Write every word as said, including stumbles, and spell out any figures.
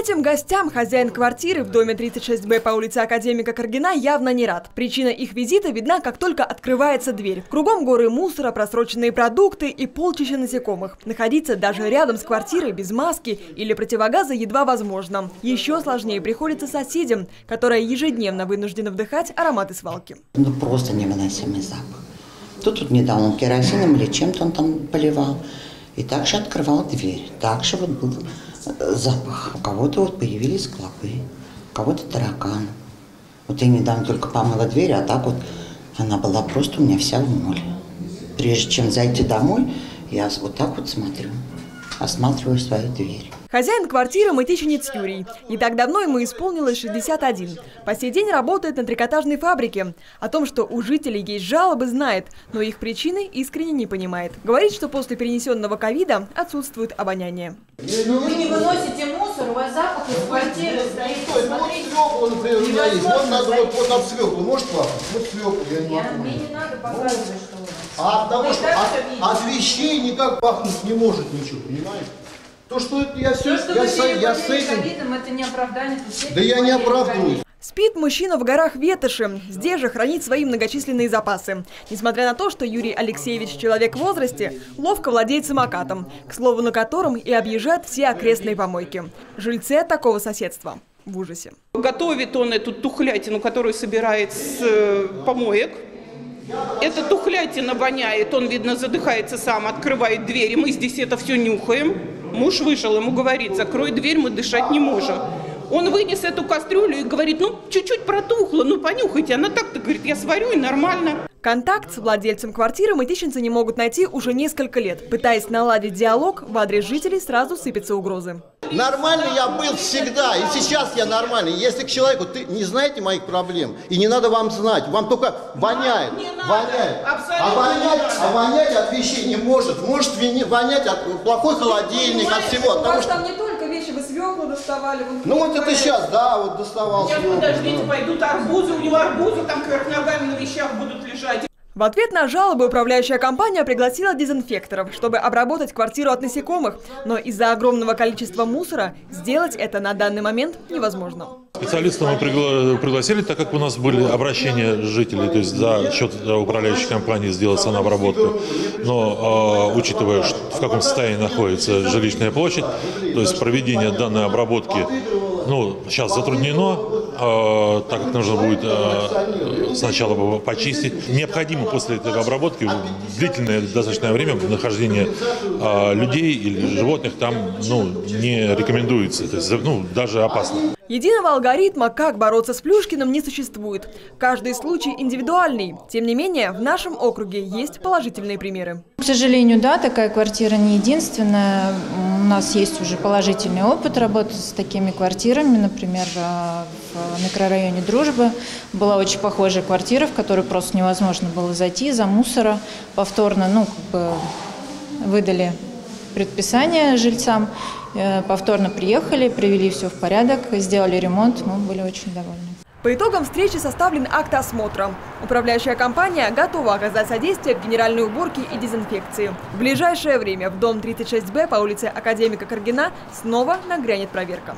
Этим гостям хозяин квартиры в доме тридцать шесть Б по улице Академика Каргина явно не рад. Причина их визита видна, как только открывается дверь. Кругом горы мусора, просроченные продукты и полчища насекомых. Находиться даже рядом с квартирой без маски или противогаза едва возможно. Еще сложнее приходится соседям, которые ежедневно вынуждены вдыхать ароматы свалки. Ну просто невыносимый запах. Кто тут недавно керосином или чем-то он там поливал. И также открывал дверь. Также вот был запах. У кого-то вот появились клопы, у кого-то таракан. Вот я недавно только помыла дверь, а так вот она была просто у меня вся в моле. Прежде чем зайти домой, я вот так вот смотрю, осматриваю свою дверь. Хозяин квартиры – мытищенец Юрий. Не так давно ему исполнилось шестьдесят один. По сей день работает на трикотажной фабрике. О том, что у жителей есть жалобы, знает, но их причины искренне не понимает. Говорит, что после перенесенного ковида отсутствует обоняние. Вы не выносите мусор, у вас запах из квартиры стоит. Смотрите, вот свеклу, вот надо вот, вот об свеклу, может лапать? Вот свеклу, я не могу. Я, мне не надо показывать, что у вас. А от того, что от, от вещей никак пахнуть не может ничего, понимаете? То, что это я все, То, я, с, я с этим... Ковидом, это не оправдание. Да я не оправдываюсь. Спит мужчина в горах Ветоши. Здесь же хранит свои многочисленные запасы. Несмотря на то, что Юрий Алексеевич человек в возрасте, ловко владеет самокатом, к слову, на котором и объезжают все окрестные помойки. Жильцы от такого соседства в ужасе. Готовит он эту тухлятину, которую собирает с помоек. Эта тухлятина воняет, он, видно, задыхается сам, открывает двери. Мы здесь это все нюхаем. Муж вышел, ему говорит, закрой дверь, мы дышать не можем. Он вынес эту кастрюлю и говорит, ну, чуть-чуть протухло, ну, понюхайте. Она так-то говорит, я сварю и нормально. Контакт с владельцем квартиры мытищенцы не могут найти уже несколько лет. Пытаясь наладить диалог, в адрес жителей сразу сыпятся угрозы. Нормальный я был всегда, и сейчас я нормальный. Если к человеку, ты не знаете моих проблем, и не надо вам знать, вам только воняет, воняет. А вонять, а вонять от вещей не может, может вонять от плохой холодильника, от всего. У вас там не только вещи, вы свеклу доставали. Ну вот это сейчас, да, вот доставал. Сейчас, подождите, пойдут арбузы, у него арбузы там кверх ногами на вещах будут лежать. В ответ на жалобы управляющая компания пригласила дезинфекторов, чтобы обработать квартиру от насекомых. Но из-за огромного количества мусора сделать это на данный момент невозможно. Специалистов мы пригласили, так как у нас были обращения жителей, то есть за счет управляющей компании сделать санобработку. Но э, учитывая, в каком состоянии находится жилищная площадь, то есть проведение данной обработки ну, сейчас затруднено, э, так как нужно будет э, сначала почистить. Необходимо после этой обработки длительное достаточное время нахождение э, людей или животных там ну, не рекомендуется, то есть, ну, даже опасно. Единого алгоритма, как бороться с Плюшкиным, не существует. Каждый случай индивидуальный. Тем не менее, в нашем округе есть положительные примеры. К сожалению, да, такая квартира не единственная. У нас есть уже положительный опыт работы с такими квартирами. Например, в микрорайоне Дружбы была очень похожая квартира, в которую просто невозможно было зайти из-за мусора. Повторно, ну, как бы выдали предписание жильцам. Повторно приехали, привели все в порядок, сделали ремонт, мы были очень довольны. По итогам встречи составлен акт осмотра. Управляющая компания готова оказать содействие в генеральной уборке и дезинфекции. В ближайшее время в дом тридцать шесть Б по улице Академика Каргина снова нагрянет проверка.